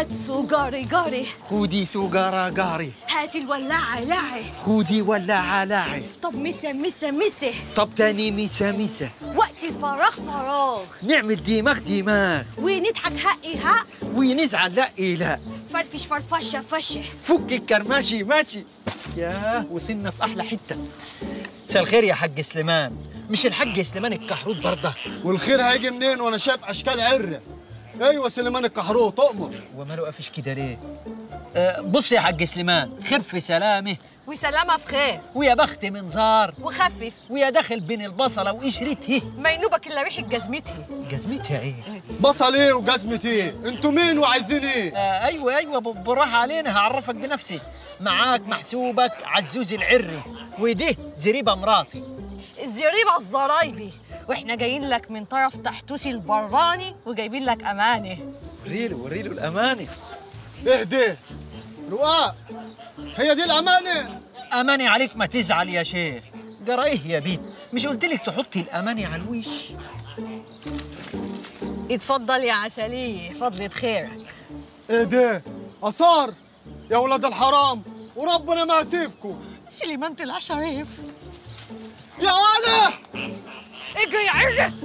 هات سوغاري غاري، خودي سوغارا غاري، هاتي الولاعة لاعي، خودي ولاعة لاعي. طب مسا مسا مسا، طب تاني مسا مسا، وقت الفراغ فراغ، نعمل دماغ دماغ، ونضحك هقي هق، ونزعل لقي لا، فرفش فرفشة فشة، فك الكرماشي ماشي. ياه وصلنا في أحلى حتة. مساء الخير يا حاج سليمان. مش الحاج سليمان الكحروت برضه؟ والخير هيجي منين وانا شايف اشكال عره؟ ايوه سليمان الكحروت تؤمر. وماله قافش كده ليه؟ بص يا حاج سليمان، خير في سلامه وسلامه في خير، ويا بخت من زار وخفف، ويا داخل بين البصله وقشرته ما ينوبك الا ريحه جزمتها. جزمتها ايه؟ بصل ايه وجزمه ايه؟ انتوا مين وعايزين ايه؟ ايوه بالراحه علينا، هعرفك بنفسي. معاك محسوبك عزوز العري، ودي زريبه مراتي، الزريبه الزرايبي، واحنا جايين لك من طرف تحتوسي البراني وجايبين لك امانه. وريله وريله الامانه. اهدي رقاق، هي دي الامانه؟ امانه عليك ما تزعل يا شيخ. جرى ايه يا بيت؟ مش قلت لك تحطي الامانه على الوش؟ اتفضل يا عسليه، فضله خيرك. اهدي اثار يا ولاد الحرام، وربنا ما يسيبكم. سليمان طلع شريف. يا ولا اجري يا عرة.